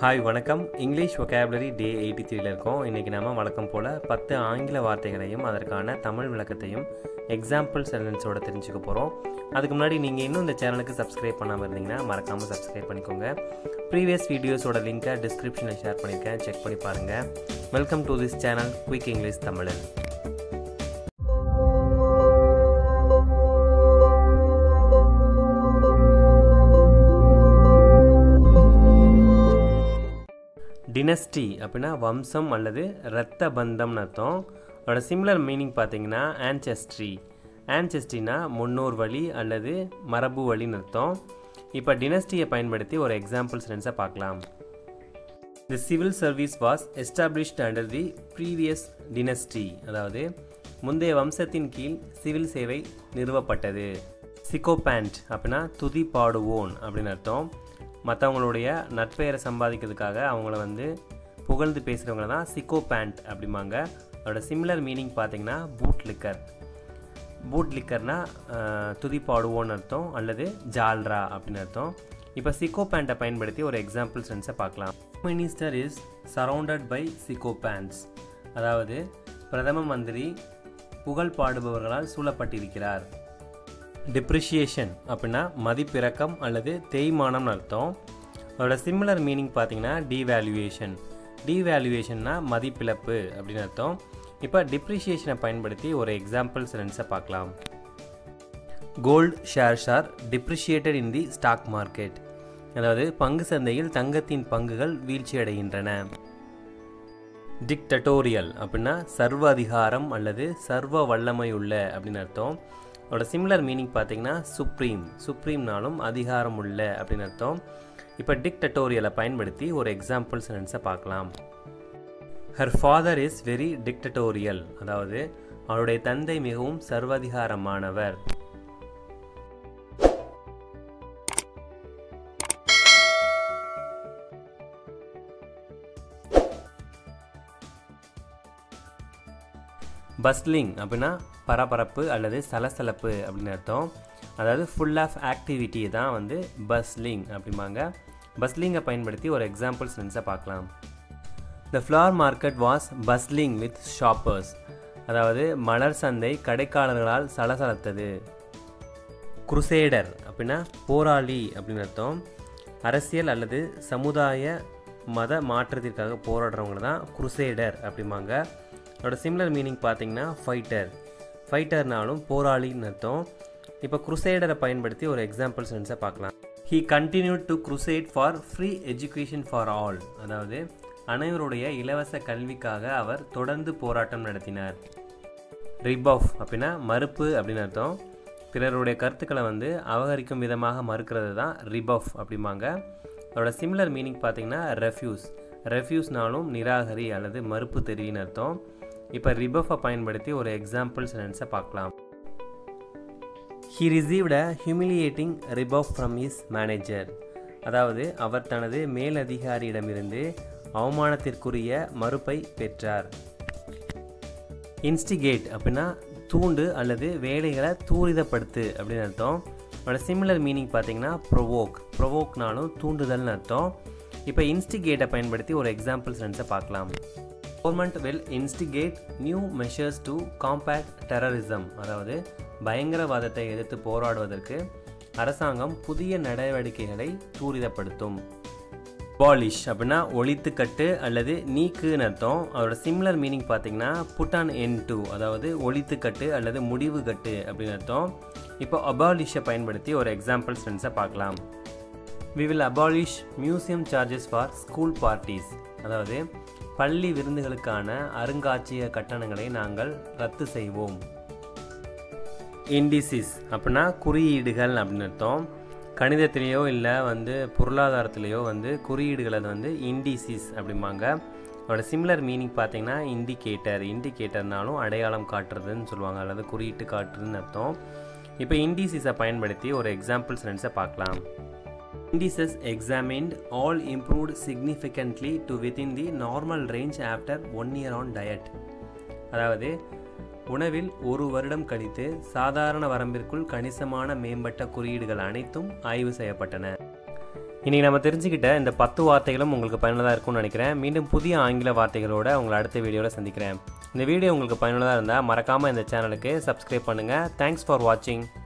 High वणक्कम English vocabulary day 83 ला इरुक्कोम इन्नैक्कु नाम वणक्कम पोल 10 आंगिल वार्त्तैगळैयुम अदर्कान तमिल विलक्कत्तैयुम एग्जांपल सेंटेंस ओड तेरिंजुक्क पोरोम। अदुक्कु मुन्नाडि नींगा इन्नुम इंद चैनलुक्कु सब्सक्राइब पण्णाम इरुंदींगना मरक्काम सब्सक्राइब पण्णिक्कोंगा। प्रीवियस वीडियोस ओड लिंक डिस्क्रिप्शन ला शेयर पण्णिरुक्केन, चेक पण्णि पारुंगा। Welcome to this channel quick English Tamil. Dynasty அப்படினா வம்சம் அல்லது இரத்த பந்தம்னு அர்த்தம். அதோட சிமிலர் மீனிங் பார்த்தீங்கன்னா ஆன்செஸ்ட்ரி. ஆன்செஸ்ட்ரினா முன்னோர் வழி அல்லது மரபு வழின்னு அர்த்தம். இப்போ டினஸ்டியை பயன்படுத்தி ஒரு எக்ஸாம்பிள் சென்டென்ஸை பார்க்கலாம். The civil service was established under the previous dynasty, அதாவது முந்தைய வம்சத்தின் கீழ் சிவில் சேவை நிறுவப்பட்டது. சிகோபேண்ட் அப்படினா துதி பாடுவோன் அப்படின்னு அர்த்தம். மற்றவங்களுடைய நற்பெயரை சம்பாதிக்கிறதுக்காக அவங்கள வந்து புகழ்ந்து பேசுகிறவங்கள தான் சிக்கோ பேண்ட் அப்படிம்பாங்க. அதோட சிமிலர் மீனிங் பார்த்திங்கன்னா பூட் லிக்கர். பூட் லிக்கர்னால் துதி பாடுவோன்னு அர்த்தம் அல்லது ஜால்ரா அப்படின்னு அர்த்தம். இப்போ சிக்கோ பேண்ட்டை பயன்படுத்தி ஒரு எக்ஸாம்பிள் சென்ஸை பார்க்கலாம். Minister is surrounded by sycophants, அதாவது பிரதம மந்திரி புகழ் பாடுபவர்களால் சூழப்பட்டிருக்கிறார். டிப்ரிஷியேஷன் அப்படின்னா மதிப்பிறக்கம் அல்லது தேய்மானம்னு அர்த்தம். அதோட சிமிலர் மீனிங் பார்த்தீங்கன்னா டிவேல்யூவேஷன். டிவேல்யூவேஷன்னா மதிப்பிழப்பு அப்படின்னு அர்த்தம். இப்போ டிப்ரிஷியேஷனை பயன்படுத்தி ஒரு எக்ஸாம்பிள் சென்டென்ஸை பார்க்கலாம். Gold shares are depreciated in the stock market, அதாவது பங்கு சந்தையில் தங்கத்தின் பங்குகள் வீழ்ச்சியடைகின்றன. டிக்டட்டோரியல் அப்படின்னா சர்வ அதிகாரம் அல்லது சர்வ வல்லமை உள்ள அப்படின்னு அர்த்தம். அதோட சிமிலர் மீனிங் பார்த்தீங்கன்னா சுப்ரீம். சுப்ரீம்னாலும் அதிகாரம் உள்ள அப்படின்னு அர்த்தம். இப்போ டிக்டட்டோரியலை பயன்படுத்தி ஒரு எக்ஸாம்பிள் சென்டென்ஸை பார்க்கலாம். Her father is very dictatorial, அதாவது அவருடைய தந்தை மிகவும் சர்வதிகாரமானவர். பஸ்லிங் அப்படின்னா பரபரப்பு அல்லது சலசலப்பு அப்படின்னு அர்த்தம். அதாவது ஃபுல் ஆஃப் ஆக்டிவிட்டி தான் வந்து பஸ்லிங் அப்படிம்பாங்க. பஸ்லிங்கை பயன்படுத்தி ஒரு எக்ஸாம்பிள் சென்டென்ஸை பார்க்கலாம். The flower market was bustling with shoppers, அதாவது மலர் சந்தை கடைக்காரர்களால் சலசலத்தது. குருசேடர் அப்படின்னா போராளி அப்படின்னு அர்த்தம். அரசியல் அல்லது சமுதாய மத மாற்றத்திற்காக போராடுறவங்க தான் குருசேடர் அப்படிம்பாங்க. அதோட சிமிலர் மீனிங் பார்த்தீங்கன்னா ஃபைட்டர். ஃபைட்டர்னாலும் போராளின்னு அர்த்தம். இப்போ குருசேடரை பயன்படுத்தி ஒரு எக்ஸாம்பிள் சென்டென்ஸை பார்க்கலாம். He continue to crusade for free education for all, அதாவது அனைவருடைய இலவச கல்விக்காக அவர் தொடர்ந்து போராட்டம் நடத்தினார். ரிபாஃப் அப்படின்னா மறுப்பு அப்படின்னு அர்த்தம். பிறருடைய கருத்துக்களை வந்து அவகரிக்கும் விதமாக மறுக்கிறது தான் ரிபாஃப் அப்படிம்பாங்க. அதோட சிமிலர் மீனிங் பார்த்தீங்கன்னா ரெஃப்யூஸ். ரெஃப்யூஸ்னாலும் நிராகரி அல்லது மறுப்பு தெரிவின்னு அர்த்தம். இப்போ ரிபஃபை பயன்படுத்தி ஒரு எக்ஸாம்பிள் சென்டென்ஸை பார்க்கலாம். He received a humiliating rebuff from his manager, அதாவது அவர் தனது மேலதிகாரியிடமிருந்து அவமானத்திற்குரிய மறுப்பை பெற்றார். இன்ஸ்டிகேட் அப்படின்னா தூண்டு அல்லது வேலைகளை தூரிதப்படுத்து அப்படின்னு அர்த்தம். அதோட சிமிலர் மீனிங் பார்த்தீங்கன்னா ப்ரொவோக். ப்ரொவோக்னாலும் தூண்டுதல்னு அர்த்தம். இப்போ இன்ஸ்டிகேட்டை பயன்படுத்தி ஒரு எக்ஸாம்பிள் சென்டென்ஸை பார்க்கலாம். Government will instigate new measures to combat terrorism, அதாவது பயங்கரவாதத்தை எதிர்த்து போராடுவதற்கு அரசாங்கம் புதிய நடவடிக்கைகளை தூரிதப்படுத்தும். பாலிஷ் அப்படின்னா ஒழித்துக்கட்டு அல்லது நீக்குன்னு அர்த்தம். அதோட சிமிலர் மீனிங் பார்த்தீங்கன்னா புட் ஆன் என் டூ, அதாவது ஒழித்துக்கட்டு அல்லது முடிவு கட்டு அப்படின்னு அர்த்தம். இப்போ அபாலிஷை பயன்படுத்தி ஒரு எக்ஸாம்பிள் சென்டென்ஸை பார்க்கலாம். We will abolish museum charges for school parties, அதாவது பள்ளி விருந்துகளுக்கான அருங்காட்சியக கட்டணங்களை நாங்கள் ரத்து செய்வோம். இண்டிசிஸ் அப்படின்னா குறியீடுகள் அப்படின்னு அர்த்தம். கணிதத்திலேயோ இல்லை வந்து பொருளாதாரத்திலேயோ வந்து குறியீடுகளை வந்து இண்டிசிஸ் அப்படிம்பாங்க. அதோட சிமிலர் மீனிங் பார்த்தீங்கன்னா இண்டிகேட்டர். இண்டிகேட்டர்னாலும் அடையாளம் காட்டுறதுன்னு சொல்லுவாங்க அல்லது குறியீட்டு காட்டுறதுன்னு அர்த்தம். இப்போ இண்டிசிஸை பயன்படுத்தி ஒரு எக்ஸாம்பிள் சென்டென்ஸை பார்க்கலாம். Indices examined all improved significantly to within the normal range after 1 year on diet, அதாவது உணவில் ஒரு வருடம் கழித்து சாதாரண வரம்பிற்குள் கணிசமான மேம்பட்ட குறியீடுகள் அனைத்தும் ஆய்வு செய்யப்பட்டன. इनकी नाम तेजिकट पत् वार्ते पैन निके मीन आंगल वार्तो अड़ वीडियो सदिक्रेन वीडियो उ पैन मरकाम चैनल के सब्सक्राइब पन्नुंगा। Thanks for watching.